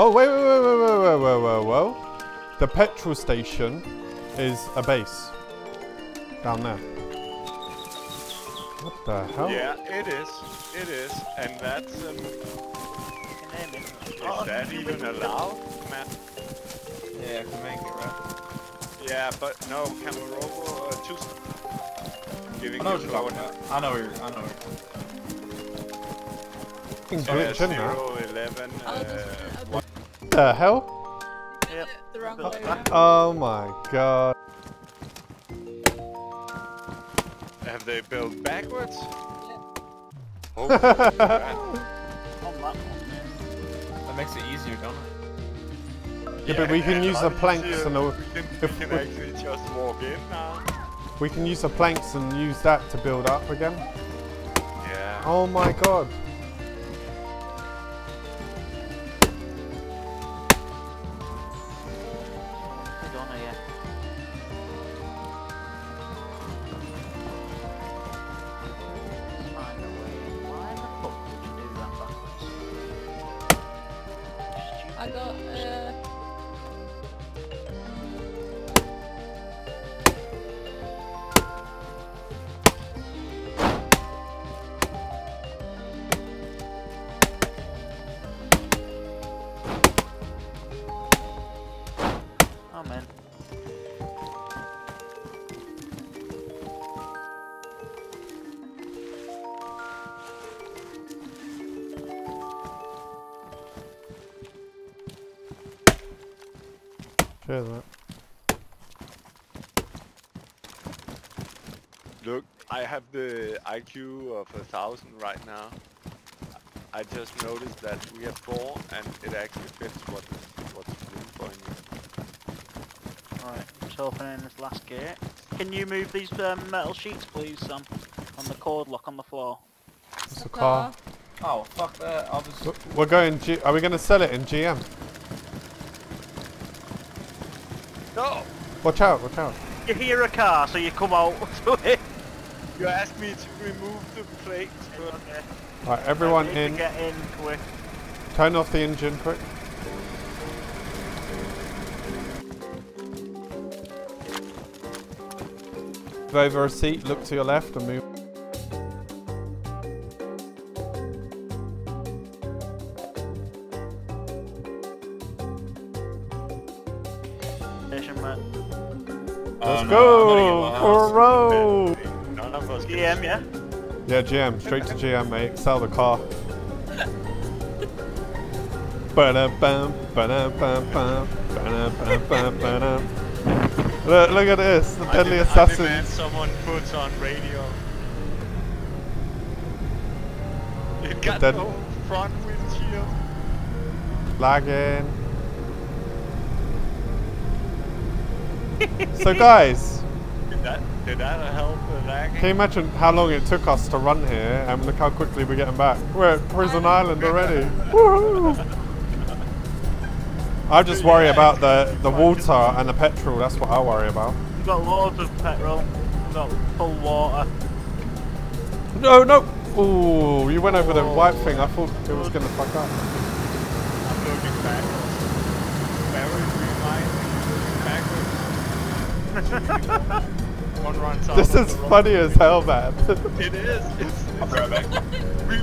Oh, wait, whoa. The petrol station is a base. Down there. What the hell? Yeah, it is. It is. And that's... is that even allowed, man? Yeah, can make it, right? Yeah, but no, Camarova choose... Giving you power now. I know you're... I know you're... Things glitch in there. 0, 11, what the hell? Yeah, the wrong way around. Oh my god. Have they built backwards? Yeah. Oh, that makes it easier, don't it? Yeah, but we can use the planks and all. We can actually just walk in now. We can use the planks and use that to build up again. Yeah. Oh my god. I got oh man. Look, I have the IQ of 1,000 right now. I just noticed that we have 4 and it actually fits what's going on. Alright, just opening this last gate. Can you move these metal sheets please, Sam? On the cord lock on the floor. It's a car. Oh, fuck that. I'll just... We're going... Are we going to sell it in GM? No. Watch out, watch out. You hear a car, so you come out to it. You asked me to remove the plate. Okay. Alright, everyone in. Get in quick. Turn off the engine quick. Move over a seat, look to your left and move. Let's go! For a row! GM, yeah? Yeah, GM. Straight to GM, mate. Sell the car. Look at this. The Deadly Assassins. I demand someone puts on radio. It got no front windshield. Lagging. So guys, did that help the lag? Can you imagine how long it took us to run here and look how quickly we're getting back? We're at Prison Island already. I just worry about the water and the petrol, that's what I worry about. We've got loads of petrol, we've got full water. No, no! Ooh, you went over the white thing, I thought it was going to fuck up. I'm looking back. This is funny as hell, man. It is.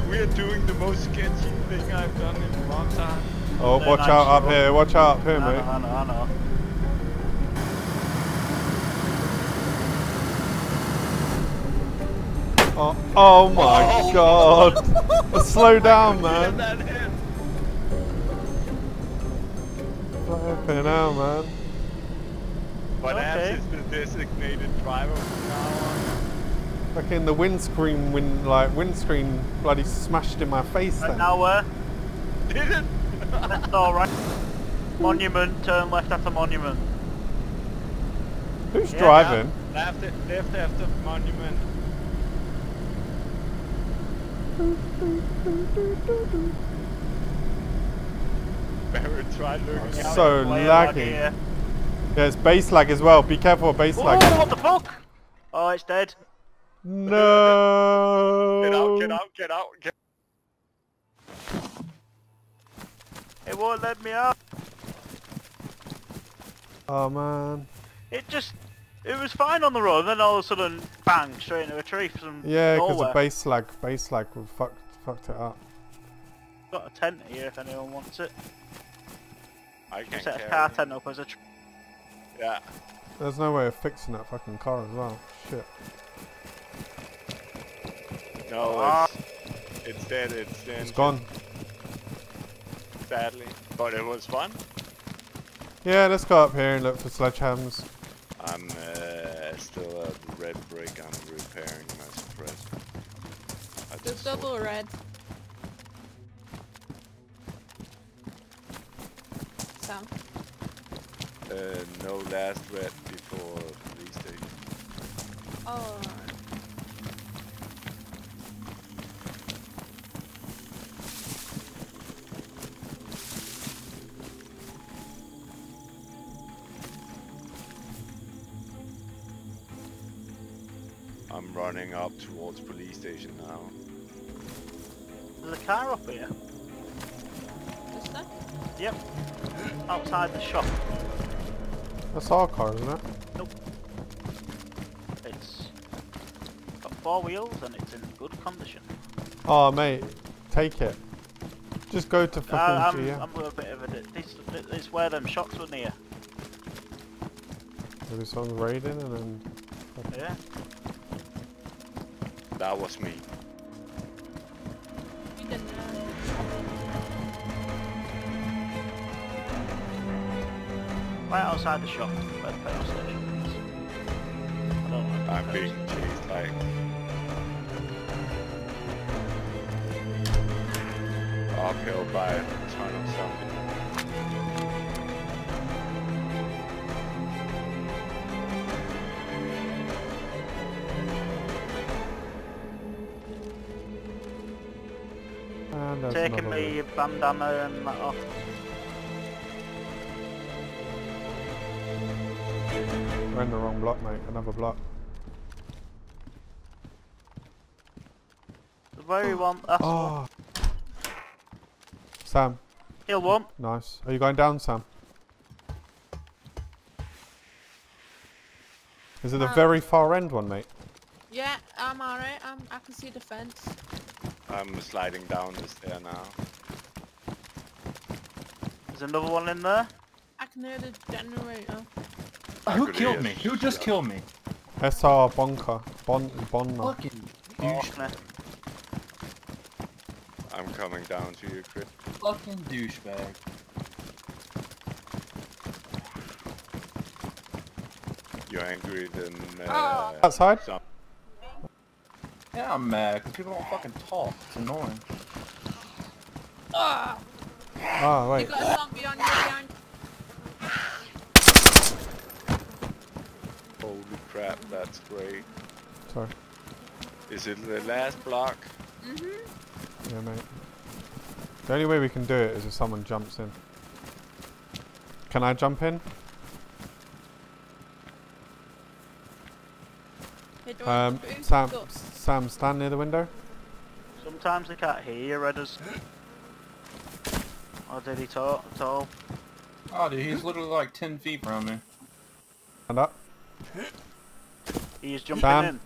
We're doing the most sketchy thing I've done in a long time. Oh, watch out up here. Watch out up here, mate. I know. Oh my god. Slow down, man. Flipping out, man. But okay. As is the designated driver from now on. Fucking the windscreen, windscreen bloody smashed in my face then. Now where? Did it? That's alright. Monument, turn left after monument. Who's driving? Left after monument. Barrett tried looking out. So laggy. Yeah, it's base lag as well. Be careful of base lag. What the fuck? Oh, it's dead. No. Get out, get out, get out. Get It won't let me out. Oh man. It was fine on the road, and then all of a sudden, bang, straight into a tree from nowhere. Yeah, because the base lag fucked it up. Got a tent here if anyone wants it. I can set a car tent up as a tree. Yeah. There's no way of fixing that fucking car as well. Shit. No, it's dead, it's dead. It's gone. Sadly. But it was fun. Yeah, let's go up here and look for sledgehammers. I'm still at red brick, I'm repairing my suppressor. Just double red. Sam? No, last red before police station. Oh. I'm running up towards police station now. There's a car up here. Is there? Yep. Outside the shop. That's our car, isn't it? Nope. It's got four wheels and it's in good condition. Oh mate, take it. Just go to fucking GM. I'm a bit of a... It's where them shots were near. There was someone raiding and then... Yeah. That was me. You didn't know. Right outside the shop, where the petrol station is. I don't like that. I'm being chased, like... uphill by a ton of something. Taking me bandana and that off. We're in the wrong block, mate. Another block. The very one. That's oh. One. Sam. Heal one. Nice. Are you going down, Sam? Is it the very far end one, mate? Yeah, I'm alright. I can see the fence. I'm sliding down the stair now. There's another one in there. I can hear the generator. Who killed me? Who just killed me? SR Bonker. Fucking douchebag. I'm coming down to you, Chris. Fucking douchebag. You're angry then... outside? Yeah, I'm mad because people don't fucking talk. It's annoying. Ah! Oh, wait. You got a zombie on your behind. Holy crap, that's great. Sorry. Is it the last block? Mm-hmm. Yeah, mate. The only way we can do it is if someone jumps in. Can I jump in? Sam, stand near the window. Sometimes they can't hear you, Redders. Or did he talk at all? Oh dude, he's literally like 10 feet from me. Stand up. He's jumping in.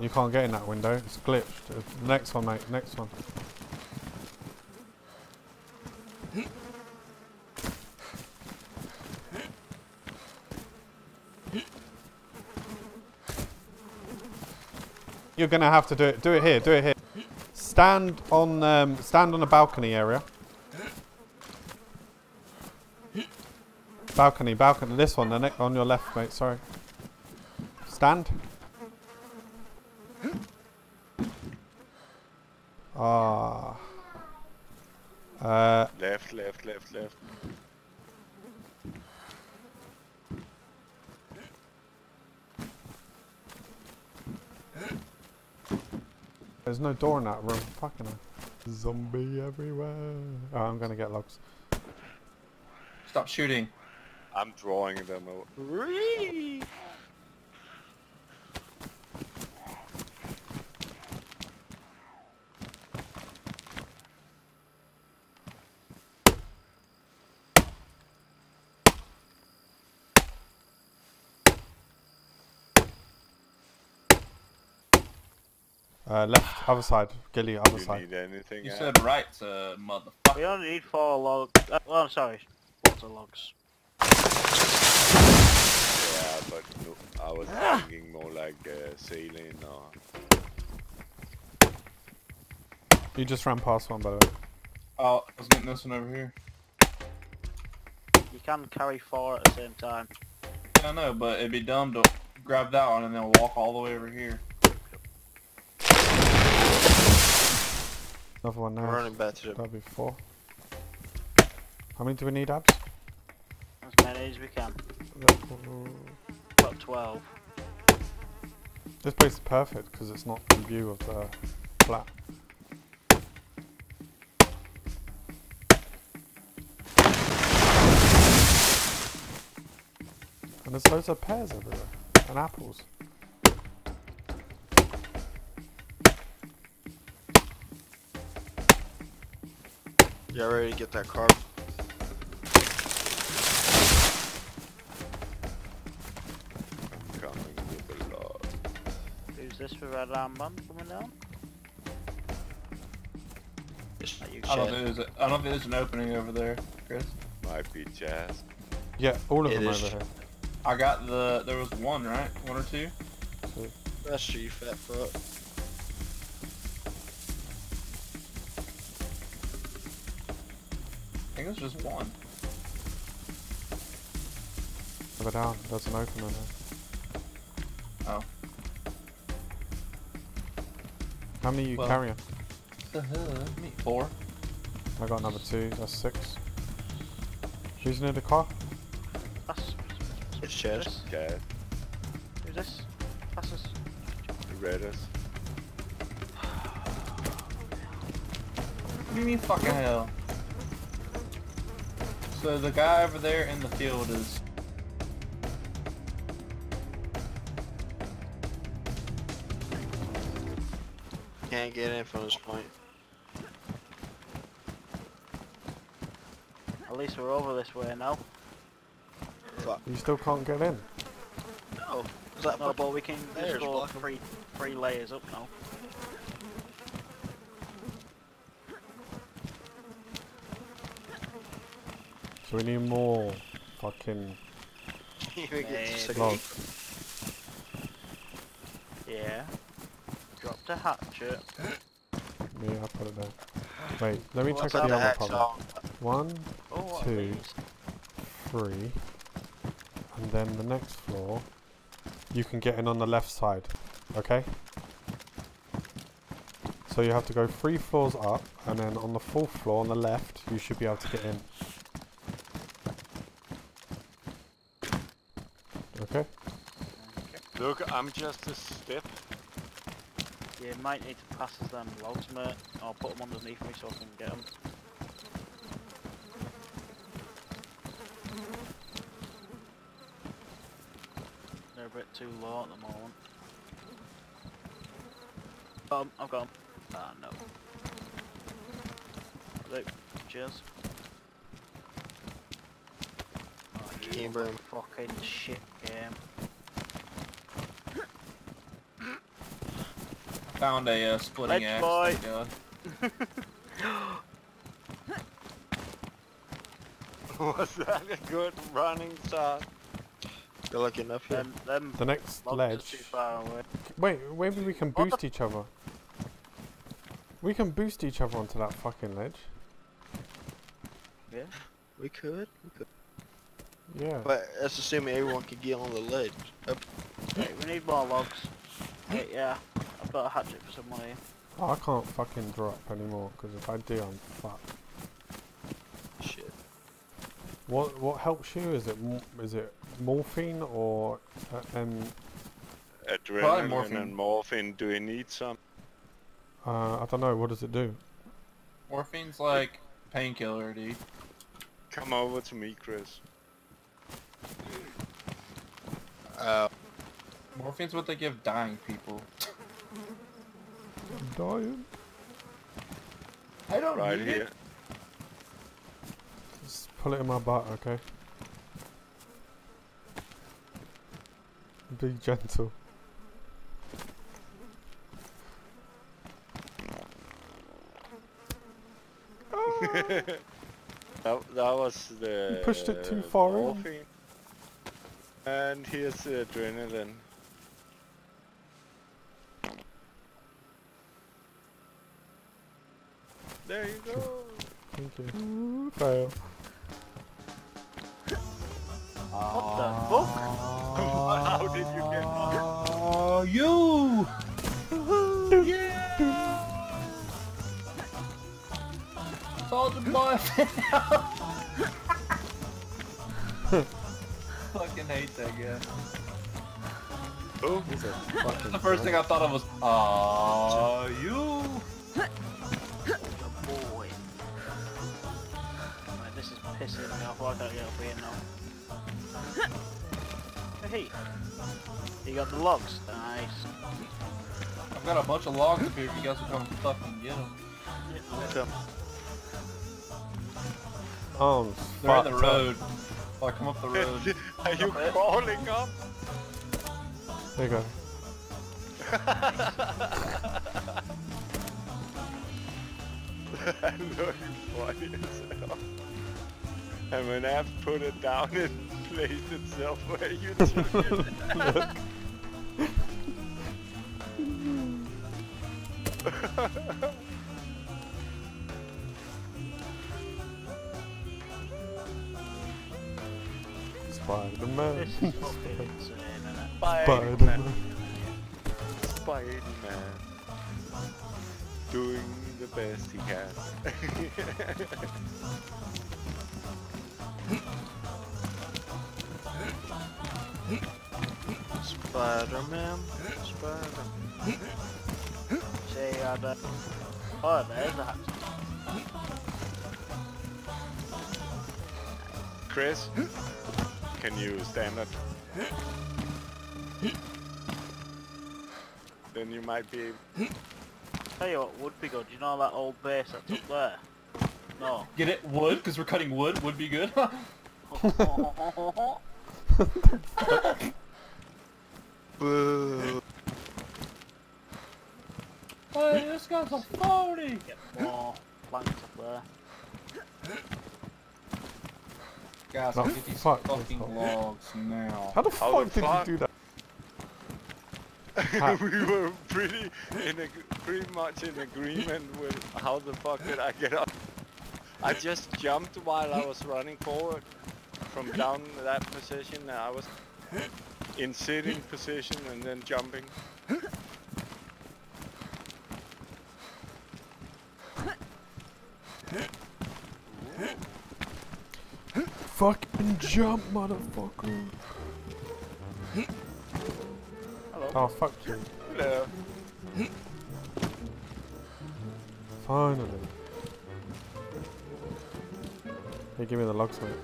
You can't get in that window, it's glitched. Next one mate, next one. You're gonna have to do it. Do it here. Do it here. Stand on the balcony area. Balcony, balcony. This one, the neck on your left, mate. Sorry. Stand. Ah. Left, left, left, left. There's no door in that room. Fucking hell. Zombie everywhere. Oh, I'm gonna get logs. Stop shooting. I'm drawing them out. Left, other side. Gilly, other side. You need anything? You said right, motherfucker. We only need 4 logs. Oh, I'm sorry. Water logs. Yeah, but no, I was thinking more like sailing or... You just ran past one, by the way. Oh, I was getting this one over here. You can carry 4 at the same time. Yeah, I know, but it'd be dumb to grab that one and then walk all the way over here. Another one now. We're running back to the... That'll be 4. How many do we need, Abs? As many as we can. Got 12. This place is perfect because it's not in view of the flat. And there's loads of pears everywhere. And apples. Yeah, ready to get that car. I'm coming with a lot. Who's this for red armband coming down? I don't think there's an opening over there, Chris. Might be Jazz. Yeah, all of them over here. I got the, there was one, right? One or two? Cool. That's you, fat fuck. I think it was just one. Over down, there's an opener there. Oh. How many are you carrying? Me 4. I got another 2, that's 6. Who's near the car? It's Chess. Chess. Who's this? That's us. You read us. What do you mean fucking hell? So the guy over there in the field is... Can't get in from this point. At least we're over this way now. You still can't get in? No. Is that no, but we can just go 3 layers up now. So we need more fucking... We get yeah. Drop the hatchet. Yeah, I'll put it there. Wait, let me check out the armor pile. 1, 2, 3... And then the next floor, you can get in on the left side, okay? So you have to go 3 floors up, and then on the 4th floor on the left, you should be able to get in. Okay? Look, I'm just a step. You might need to pass us them logs, mate. I'll put them underneath me so I can get them. A bit too low at the moment. I've got him. Ah, no. Look, cheers. Oh, game room. Fucking shit game. Found a splitting axe. Boy. Was that a good running shot? Good luck enough here. The next ledge. Too far away. Wait, maybe we can boost each other. We can boost each other onto that fucking ledge. Yeah, we could. Yeah. But that's assuming everyone could get on the ledge. Hey, we need more logs. Hey, yeah, I've got a hatchet for someone here. Oh, I can't fucking drop anymore because if I do, I'm fucked. Shit. What helps you? Is it morphine or adrenaline morphine. And morphine? Do we need some? I don't know. What does it do? Morphine's like painkiller, dude. Come over to me, Chris. Morphine's what they give dying people. I'm dying. I don't need it. Pull it in my butt, okay? Be gentle. that was the... You pushed it too far in. And here's the adrenaline. There you go! Thank you. Fail. What the fuck? How did you get that? Oh, you! Yeah! Soldier boy fail! Fucking hate that guy. Oh, he's a fucking the first thing I thought of was, you! Pissing me off, I gotta get up here now. Hey! You got the logs? Nice. I've got a bunch of logs up here if you guys will come fucking get them. Get them. Oh, they're on the road. Oh, come up the road. Are you crawling up? There you go. I know you're funny as hell. And when I've put it down, it plays itself where you took it. Spider-Man. Spider-Man. Spider-Man. Doing the best he can. Spider-Man, Spider-Man. Say, oh, there's a house. Chris, can you stand up? Then you might be able... Tell you what would be good, you know that old base that's up there? No. Get it? Wood? Because we're cutting wood? Would be good? Boo. Hey, this guy's a phony! Get more planks up there. Guys, I'll get these fucking logs now. How the fuck did you do that? We were pretty much in agreement with how the fuck did I get up. I just jumped while I was running forward from down that position, and I was in sitting position and then jumping. Fucking jump, motherfucker! Hello. Oh, fuck you. Hello. Finally. Hey, give me the logs, mate.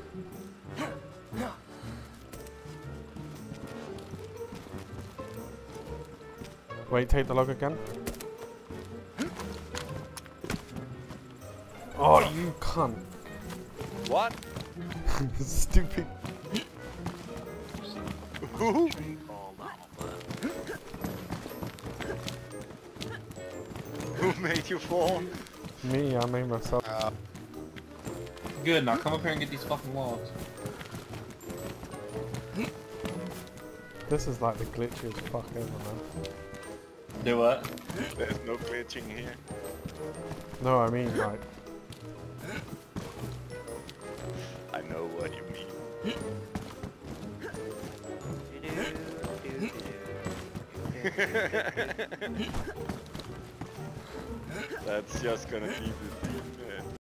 Wait, take the log again. Oh, you cunt. What? Stupid. Who made you fall? Me, I made myself. Good, now come up here and get these fucking logs. This is like the glitchiest fuck ever, man. Do what? There's no glitching here. No, I mean like... I know what you mean. That's just gonna be the theme.